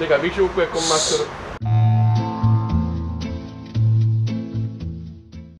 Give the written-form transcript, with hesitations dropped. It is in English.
Você já viu o que é com máscara?